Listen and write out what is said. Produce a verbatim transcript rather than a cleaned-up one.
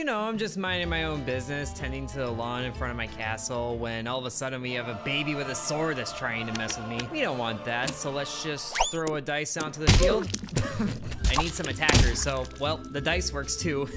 you know, I'm just minding my own business, tending to the lawn in front of my castle, when all of a sudden we have a baby with a sword that's trying to mess with me. We don't want that, so let's just throw a dice onto the field. I need some attackers, so, well, the dice works too.